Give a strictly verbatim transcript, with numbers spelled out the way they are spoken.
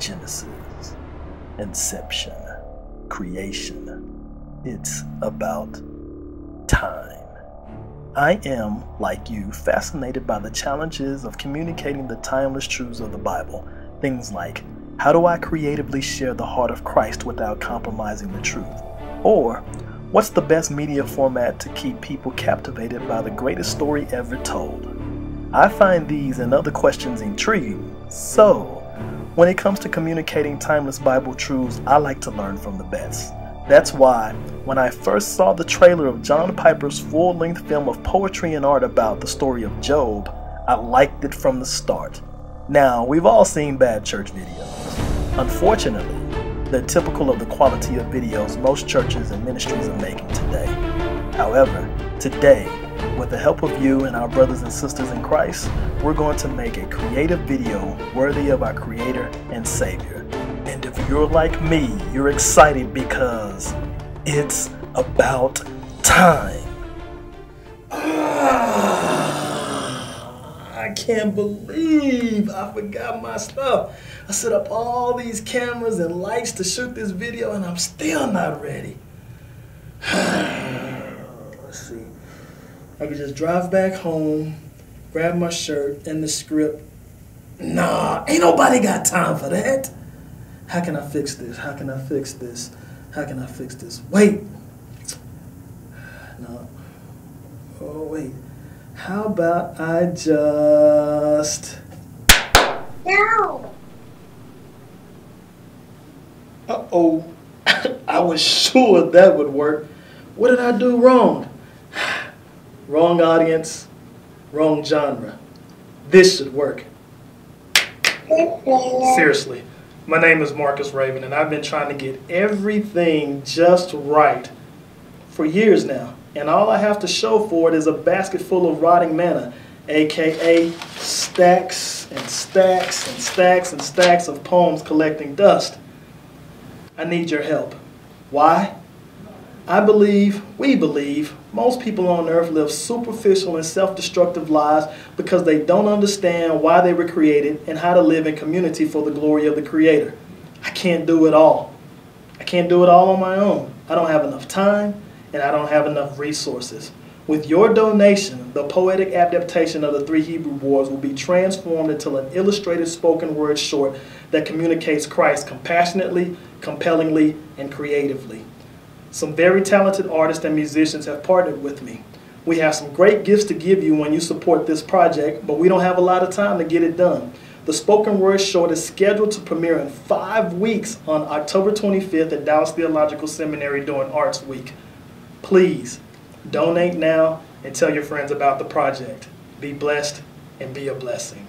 Genesis, inception, creation. It's about time. I am, like you, fascinated by the challenges of communicating the timeless truths of the Bible. Things like, how do I creatively share the heart of Christ without compromising the truth? Or, what's the best media format to keep people captivated by the greatest story ever told? I find these and other questions intriguing, so when it comes to communicating timeless Bible truths, I like to learn from the best. That's why, when I first saw the trailer of John Piper's full-length film of poetry and art about the story of Job, I liked it from the start. Now, we've all seen bad church videos. Unfortunately, they're typical of the quality of videos most churches and ministries are making today. However, today, with the help of you and our brothers and sisters in Christ, we're going to make a creative video worthy of our Creator and Savior. And if you're like me, you're excited because it's about time. I can't believe I forgot my stuff. I set up all these cameras and lights to shoot this video and I'm still not ready. Let's see. I could just drive back home, grab my shirt and the script. Nah, ain't nobody got time for that. How can I fix this? How can I fix this? How can I fix this? Wait. No. Oh, wait. How about I just... No. Uh-oh. I was sure that would work. What did I do wrong? Wrong audience, wrong genre. This should work. Seriously, my name is Marcus Raven, and I've been trying to get everything just right for years now. And all I have to show for it is a basket full of rotting manna, aka stacks and stacks and stacks and stacks of poems collecting dust. I need your help. Why? I believe, we believe, most people on earth live superficial and self-destructive lives because they don't understand why they were created and how to live in community for the glory of the Creator. I can't do it all. I can't do it all on my own. I don't have enough time and I don't have enough resources. With your donation, the poetic adaptation of the three Hebrew words will be transformed into an illustrated spoken word short that communicates Christ compassionately, compellingly, and creatively. Some very talented artists and musicians have partnered with me. We have some great gifts to give you when you support this project, but we don't have a lot of time to get it done. The spoken word short is scheduled to premiere in five weeks on October twenty-fifth at Dallas Theological Seminary during Arts Week. Please, donate now and tell your friends about the project. Be blessed and be a blessing.